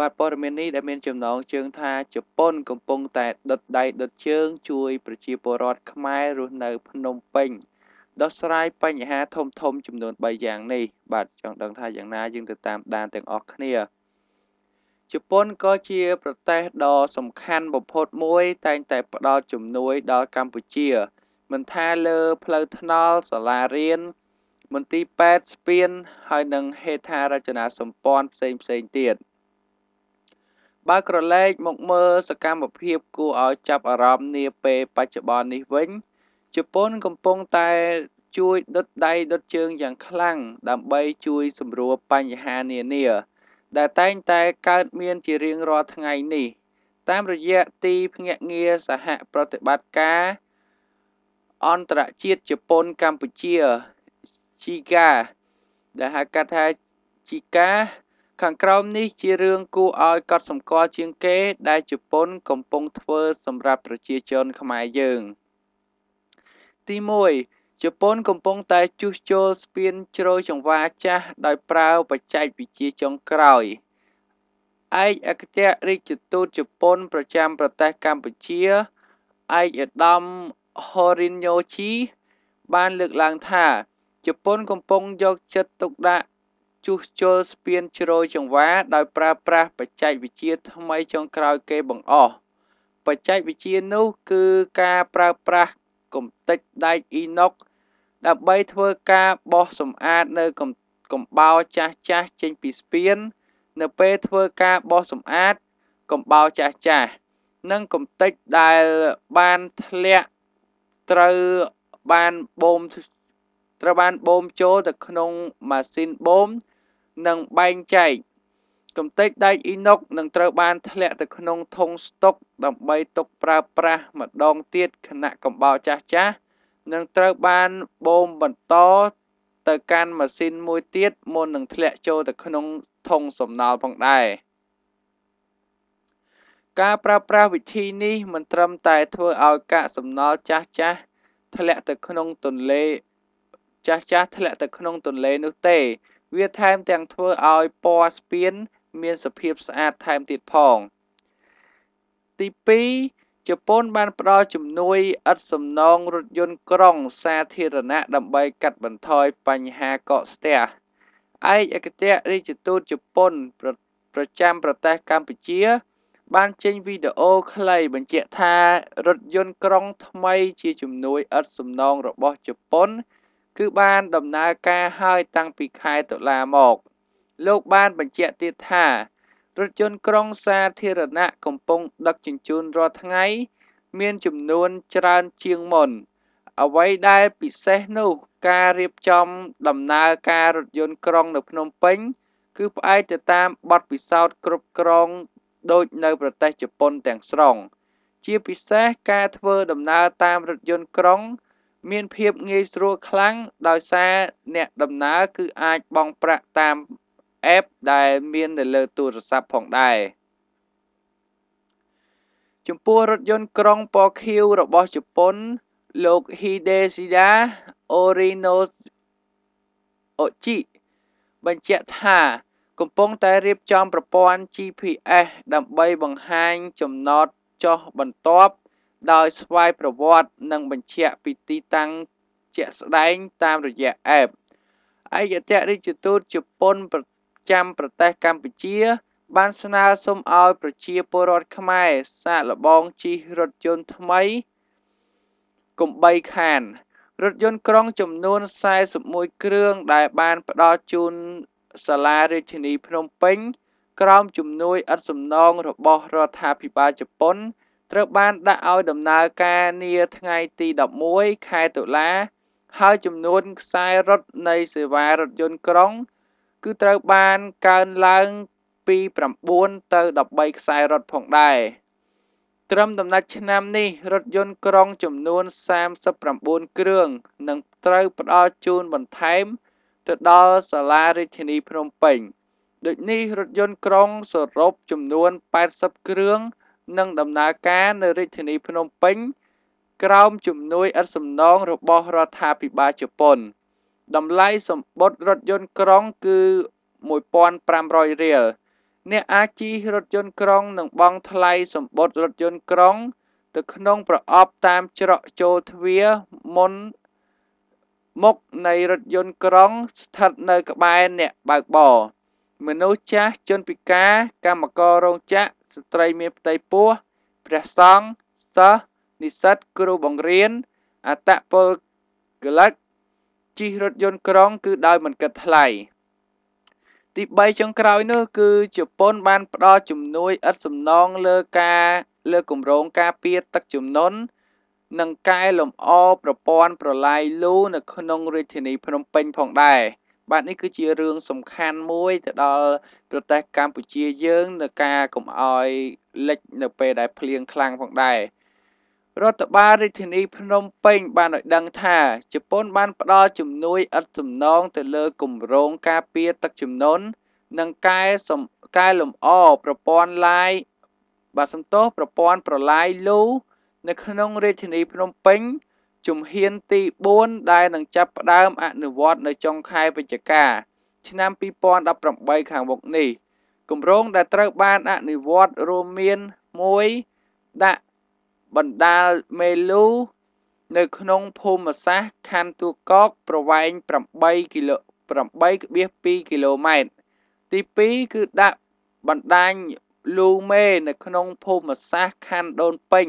បាទព័ត៌មាននេះដែលមានចំណងជើងថាជប៉ុនកំពុងតែដុតដាយដុតជើងជួយប្រជាពលរដ្ឋខ្មែររស់នៅភ្នំពេញដោះស្រាយបញ្ហាធំធំចំនួន3យ៉ាងនេះបាទចង់ដឹងថាយ៉ាងណាយើងទៅតាមដានទាំងអស់គ្នាជប៉ុនក៏ជាប្រទេសដ៏សំខាន់បំផុតមួយតែងតែផ្ដល់ជំនួយដល់កម្ពុជាមិនថាលើផ្លូវថ្នល់សាលារៀនមន្ទីរពេទ្យស្ពានហើយនិងហេដ្ឋារចនាសម្ព័ន្ធផ្សេងៗទៀត បើក្រឡេកមកមើលសកម្មភាពគួរឲ្យចាប់អារម្មណ៍នាពេលបច្ចុប្បន្ននេះវិញជប៉ុនកំពុងតែជួយដុតដាយដុតជើងយ៉ាងខ្លាំងដើម្បីជួយសម្រួលបញ្ហានានាដែលតែងតែកើតមានជារៀងរាល់ថ្ងៃនេះតាមរយៈទីភ្នាក់ងារសហប្រតិបត្តិការអន្តរជាតិជប៉ុនកម្ពុជាជីកា ខាងក្រោមនេះជារឿងគួរឲ្យ ជួសជុលស្ពានជ្រោយចង្វាដោយប្រើប្រាស់បច្ចេកវិទ្យាថ្មីចុងក្រោយគេបង្អស់បច្ចេកវិទ្យានោះគឺការប្រើប្រាស់កំទេចដែកអ៊ីណុកដើម្បីធ្វើការបោះសម្អាតនៅកំបោលចាស់ៗចេញពីស្ពាននៅពេលធ្វើការបោះសម្អាតកំបោលចាស់ៗនឹងកំទេចដែលបានធ្លាក់ត្រូវបានបោមចូលទៅក្នុងម៉ាស៊ីនបូម និងបែងចែកកំទេចដែកអ៊ីណុកនឹងត្រូវបានធ្លាក់ទៅក្នុងធុងស្តុកដើម្បីទុកប្រើប្រាស់ម្ដងទៀតខណៈកំបោរចាស់ៗនឹងត្រូវបានបូមបន្តទៅកាន់ម៉ាស៊ីនមួយទៀតមុននឹងធ្លាក់ចូលទៅក្នុងធុងសំណល់ផងដែរការប្រើប្រាស់វិធីនេះមិនត្រឹមតែធ្វើឲ្យកាកសំណល់ចាស់ៗធ្លាក់ទៅក្នុងទន្លេចាស់ៗធ្លាក់ទៅក្នុងទន្លេនោះទេ វាថែមទាំងធ្វើឲ្យពណ៌ស្ពានមានសភាពស្អាតថែមទៀតផងទី គឺបានដំណើរការហើយតាំងពីខែតុលាមកលោកបានបញ្ជាក់ទៀតថារថយន្តក្រុងសាធារណៈកំពុងដឹកជញ្ជូនរាល់ថ្ងៃមានចំនួនច្រើនជាងមុនអ្វីដែលពិសេសនោះការរៀបចំដំណើរការរថយន្តក្រុងនៅភ្នំពេញគឺផ្អែកទៅតាមបទពិសោធន៍គ្រប់គ្រងដូចនៅប្រទេសជប៉ុនទាំងស្រុង មានភាពងាយស្រួលខ្លាំងដោយសារអ្នកដំណើរគឺអាចបង់ប្រាក់តាមអេបដែលមាននៅលើទូរស័ព្ទផងដែរចំពោះរថយន្តក្រុងពណ៌ខៀវរបស់ជប៉ុនលោក Hidesida Orino Ochi បញ្ជាក់ថាកំពុងតែរៀបចំប្រព័ន្ធ GPS ដើម្បីបង្ហាញចំណតចុះបន្ទាប់ ដោយស្វ័យប្រវត្តិនិងបញ្ជាក់ពីទីតាំងជាក់ស្ដែងតាមរយៈ App ឯកអគ្គរដ្ឋទូតជប៉ុនប្រចាំប្រទេសកម្ពុជាបានស្នើសុំឲ្យប្រជាពលរដ្ឋខ្មែរសាកល្បងជិះរថយន្តថ្មីកុំបីខានរថយន្តក្រុងចំនួន 41 គ្រឿងដែលបានផ្ដល់ជូនសាលារាជធានីភ្នំពេញក្រោមជំនួយឥតសំណងរបស់រដ្ឋាភិបាលជប៉ុន ត្រូវបានដាក់ឲ្យដំណើរការនាថ្ងៃទី 11 ខែតុលាហើយចំនួនខ្សែរថនៃសេវារថយន្តក្រុងគឺត្រូវបានកើនឡើងពី 9 ទៅ 13 ខ្សែរថផងដែរ Trump ดำเนินชนามนี้รถยนต์กรงจำนวน30 เนี่ยอาชีรถยนต์กรงនឹងបងថ្លៃសម្បត្តិរថយន្តក្រុងទៅក្នុងប្រអប់តាមច្រកចូលទ្វារមុនមុខនៃរថយន្តក្រុងស្ថិតនៅក្បែរអ្នកបើកបរមនុស្សចាស់ជនពិការកម្មកររោងចក្រស្ត្រីមានផ្ទៃពោះព្រះសង្ឃសិស្សនិស្សិតគ្រូបង្រៀនអតពលកលិកជីរថយន្តក្រុងគឺដោយមិនគិតថ្លៃ ទី3ចុងក្រោយនោះគឺជប៉ុនបានផ្ដល់ជំនួយឥតសំណងលើការលើកម្រងការពារទឹកជំនន់ និងការលំអប្រព័ន្ធប្រព័ន្ធប្រឡាយលូនៅក្នុងរាជធានីភ្នំពេញជំហានទី 4 ដែលនឹងចាប់ផ្ដើមអនុវត្តនៅចុងខែវិច្ឆិកាឆ្នាំ 2018 ខាងមុខនេះគម្រោងដែលត្រូវបានអនុវត្តរួមមាន 1 ដាក់បណ្ដាលមេលូនៅក្នុងភូមិសាស្ត្រខណ្ឌទូកកប្រវែង 8.2 គីឡូម៉ែត្រ ទី 2 គឺដាក់បណ្ដាញលូមេនៅក្នុងភូមិសាស្ត្រខណ្ឌដូនពេញ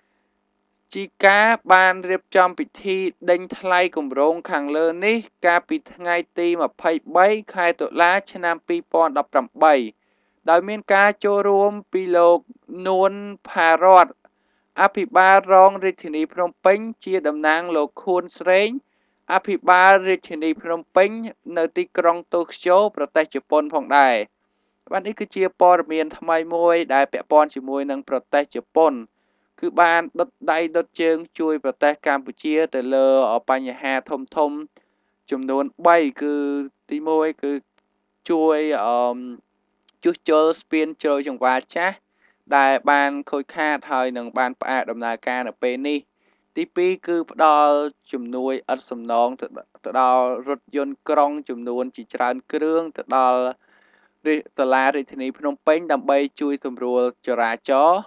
ីការបានរៀបចំពិធីដេញថ្លៃគម្រោងខាងលើនេះកាលពីថ្ងៃទី 23 ខែតុលាឆ្នាំ 2018 ដោយមានការចូលរួមពីលោកនួនផារ៉តអភិបាលរងរាជធានីភ្នំពេញជាតំណាងលោកខួនស្រេងអភិបាលរាជធានីភ្នំពេញនៅទីក្រុងតូក្យូប្រទេសជប៉ុនផងដែរ គឺបានដុតដៃដុតជើងជួយប្រទេសកម្ពុជាទៅលើបញ្ហាធំៗចំនួន 3 គឺទី 1 គឺជួយជួសជុលស្ពានជ្រោយចង្វារចាស់ដែលបានខូចខាតហើយនឹងបានផ្អាកដំណើរការនៅពេលនេះទី 2 គឺផ្ដល់ជំនួយឥតសំណងទៅដល់រថយន្តក្រុងចំនួនជាច្រើនគ្រឿងទៅដល់សាលារាជធានីភ្នំពេញដើម្បីជួយសម្រួលចរាចរណ៍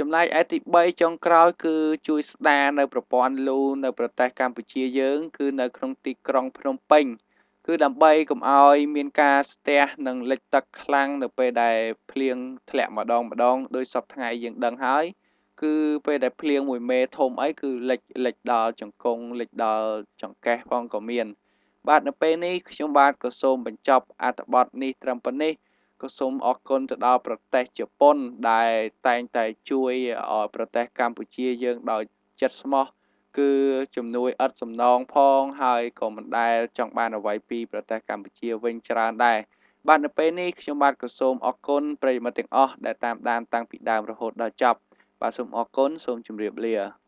ចំណែកឯទី 3 ចុងក្រោយគឺជួយស្ដារនៅប្រព័ន្ធលូនៅប្រទេសកម្ពុជាយើងគឺនៅក្នុងទីក្រុងភ្នំពេញគឺដើម្បីកុំឲ្យមានការស្ទះនិងលិចទឹកខ្លាំងនៅពេលដែលភ្លៀងធ្លាក់ម្ដងម្ដងដោយសពថ្ងៃយើងដឹងហើយគឺពេលដែលភ្លៀងមួយមេធំអីគឺលិចដល់ចង្គង់លិចដល់ចង្កេះផងក៏មានបាទនៅពេលនេះខ្ញុំបាទក៏សូមបញ្ចប់អត្ថបទនេះត្រឹមប៉ុណ្ណេះ ក៏សូមអរគុណទៅដល់ប្រទេសជប៉ុនដែលតែងតែជួយប្រទេសកម្ពុជាយើងដោយចិត្តស្មោះគឺជំនួយឥតសំណងផងហើយក៏មិនដែលចង់បានអ្វីពីប្រទេសកម្ពុជាវិញច្រើនដែរបាទនៅពេលនេះខ្ញុំបាទក៏សូមអរគុណប្រិយមិត្តទាំងអស់ដែលតាមដានតាំងពីដើមរហូតដល់ចប់បាទសូមអរគុណសូមជម្រាបលា